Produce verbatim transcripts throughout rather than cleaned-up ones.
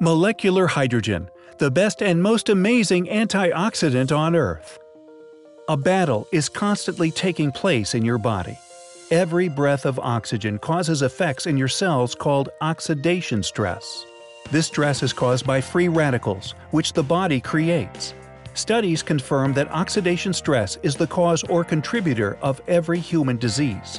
Molecular hydrogen, the best and most amazing antioxidant on Earth. A battle is constantly taking place in your body. Every breath of oxygen causes effects in your cells called oxidation stress. This stress is caused by free radicals, which the body creates. Studies confirm that oxidation stress is the cause or contributor of every human disease.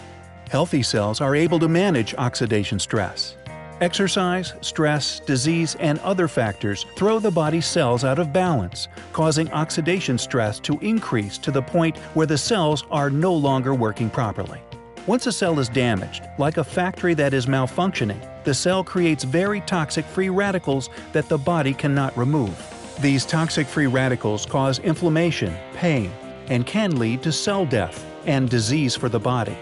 Healthy cells are able to manage oxidation stress. Exercise, stress, disease, and other factors throw the body's cells out of balance, causing oxidation stress to increase to the point where the cells are no longer working properly. Once a cell is damaged, like a factory that is malfunctioning, the cell creates very toxic free radicals that the body cannot remove. These toxic free radicals cause inflammation, pain, and can lead to cell death and disease for the body.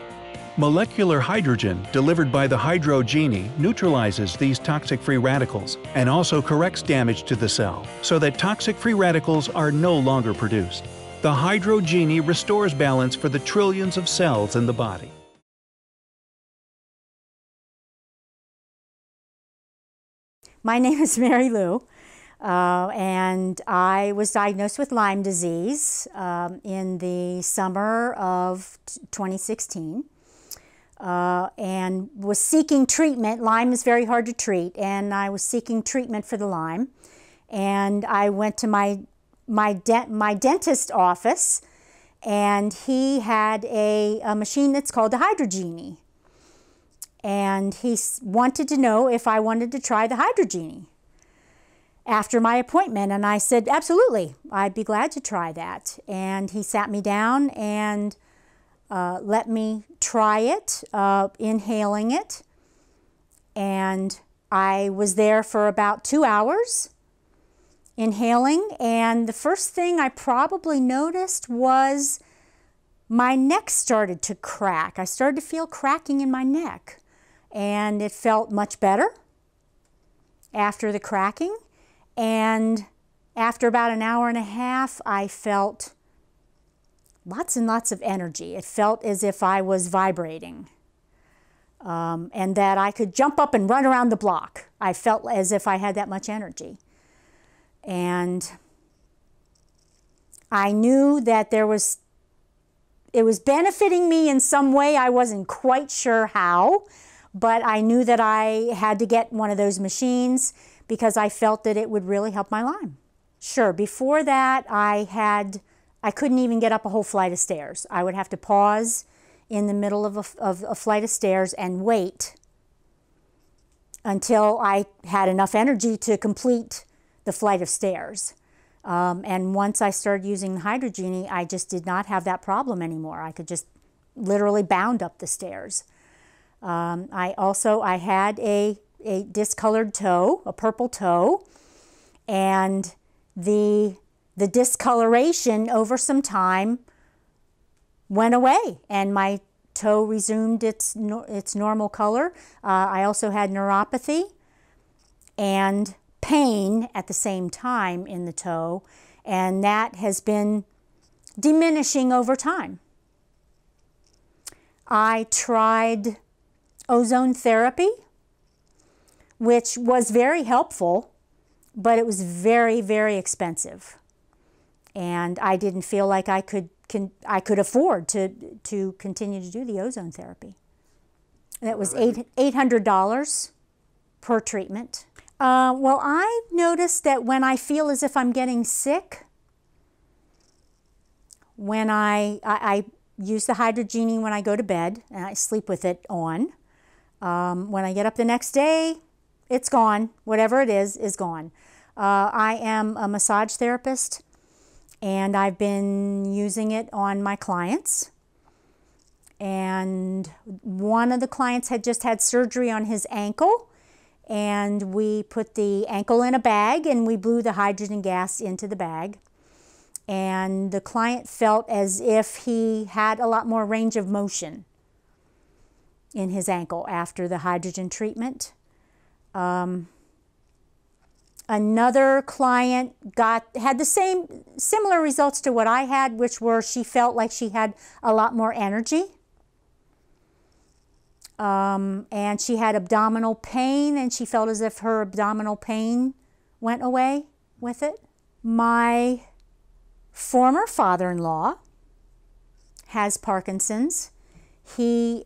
Molecular hydrogen, delivered by the HydroGenie, neutralizes these toxic free radicals and also corrects damage to the cell so that toxic free radicals are no longer produced. The HydroGenie restores balance for the trillions of cells in the body. My name is Mary Lou, uh, and I was diagnosed with Lyme disease um, in the summer of twenty sixteen. Uh, and was seeking treatment. Lyme is very hard to treat, and I was seeking treatment for the Lyme. And I went to my, my, de my dentist office, and he had a, a machine that's called the HydroGenie. And he wanted to know if I wanted to try the HydroGenie after my appointment. And I said, absolutely, I'd be glad to try that. And he sat me down and Uh, let me try it, uh, inhaling it, and I was there for about two hours inhaling, and the first thing I probably noticed was my neck started to crack. I started to feel cracking in my neck, and it felt much better after the cracking, and after about an hour and a half, I felt lots and lots of energy. It felt as if I was vibrating um, and that I could jump up and run around the block. I felt as if I had that much energy. And I knew that there was, it was benefiting me in some way. I wasn't quite sure how, but I knew that I had to get one of those machines because I felt that it would really help my Lyme. Sure, before that I had I couldn't even get up a whole flight of stairs. I would have to pause in the middle of a, of a flight of stairs and wait until I had enough energy to complete the flight of stairs. Um, and once I started using the HydroGenie, I just did not have that problem anymore. I could just literally bound up the stairs. Um, I also, I had a, a discolored toe, a purple toe, and the The discoloration over some time went away, and my toe resumed its, no, its normal color. Uh, I also had neuropathy and pain at the same time in the toe, and that has been diminishing over time. I tried ozone therapy, which was very helpful, but it was very, very expensive. And I didn't feel like I could, can, I could afford to, to continue to do the ozone therapy. That was eight, eight hundred dollars per treatment. Uh, well, I noticed that when I feel as if I'm getting sick, when I, I, I use the HydroGenie when I go to bed, and I sleep with it on. Um, when I get up the next day, it's gone. Whatever it is, is gone. Uh, I am a massage therapist, and I've been using it on my clients. And one of the clients had just had surgery on his ankle, and we put the ankle in a bag and we blew the hydrogen gas into the bag. And the client felt as if he had a lot more range of motion in his ankle after the hydrogen treatment. Um, Another client got had the same similar results to what I had, which were she felt like she had a lot more energy, um, and she had abdominal pain, and she felt as if her abdominal pain went away with it. My former father-in-law has Parkinson's. He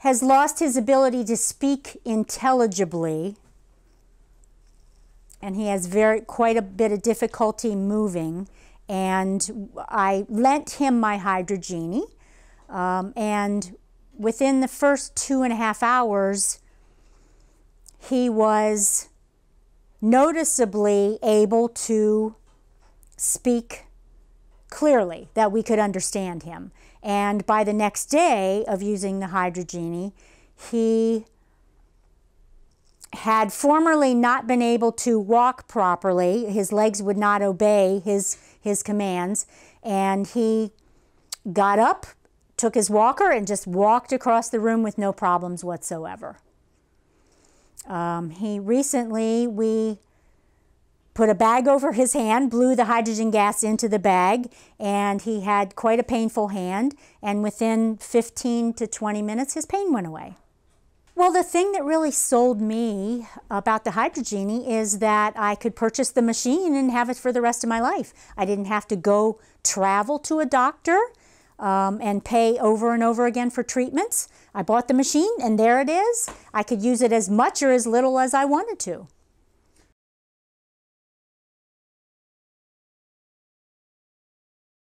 has lost his ability to speak intelligibly, and he has very quite a bit of difficulty moving. And I lent him my HydroGenie, um, and within the first two and a half hours, he was noticeably able to speak clearly, that we could understand him. And by the next day of using the HydroGenie, he had formerly not been able to walk properly. His legs would not obey his, his commands. And he got up, took his walker, and just walked across the room with no problems whatsoever. Um, he recently, we put a bag over his hand, blew the hydrogen gas into the bag, and he had quite a painful hand. And within fifteen to twenty minutes, his pain went away. Well, the thing that really sold me about the HydroGenie is that I could purchase the machine and have it for the rest of my life. I didn't have to go travel to a doctor um, and pay over and over again for treatments. I bought the machine, and there it is. I could use it as much or as little as I wanted to.